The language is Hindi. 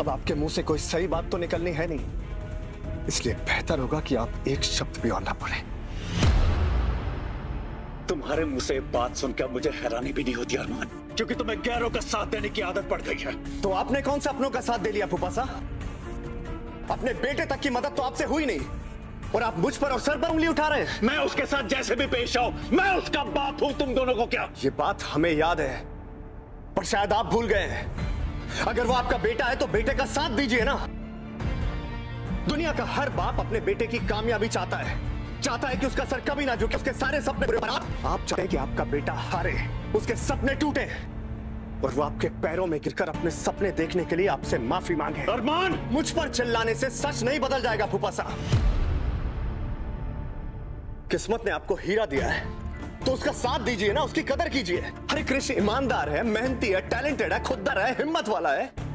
अब आपके मुंह से कोई सही बात तो निकलनी है नहीं, इसलिए बेहतर होगा कि आप एक शब्द भी और ना बोलें। तुम्हारे मुंह से बात सुनकर मुझे हैरानी भी नहीं होती अरमान, क्योंकि तुम्हें गैरों का साथ देने की आदत पड़ गई है। तो आपने कौन सा अपनों का साथ दे लिया फुफासा? अपने बेटे तक की मदद तो आपसे हुई नहीं, और आप मुझ पर और सर पर उंगली उठा रहे हैं। मैं उसके साथ जैसे भी पेश आऊं, मैं उसका बाप हूं, तुम दोनों को क्या? ये बात हमें याद है, पर शायद आप भूल गए हैं। अगर वो आपका बेटा है तो बेटे का साथ दीजिए ना। दुनिया का हर बाप अपने बेटे की कामयाबी चाहता है कि उसका सर कभी ना झुके, उसके सारे सपने पूरे। आप चाहते हैं कि आपका बेटा हारे, उसके सपने टूटे और वो आपके पैरों में गिरकर अपने सपने देखने के लिए आपसे माफी मांगे। अरमान, मुझ पर चिल्लाने से सच नहीं बदल जाएगा फुफासा। किस्मत ने आपको हीरा दिया है तो उसका साथ दीजिए ना, उसकी कदर कीजिए। हर कृष्ण ईमानदार है, मेहनती है, टैलेंटेड है, खुददार है, हिम्मत वाला है।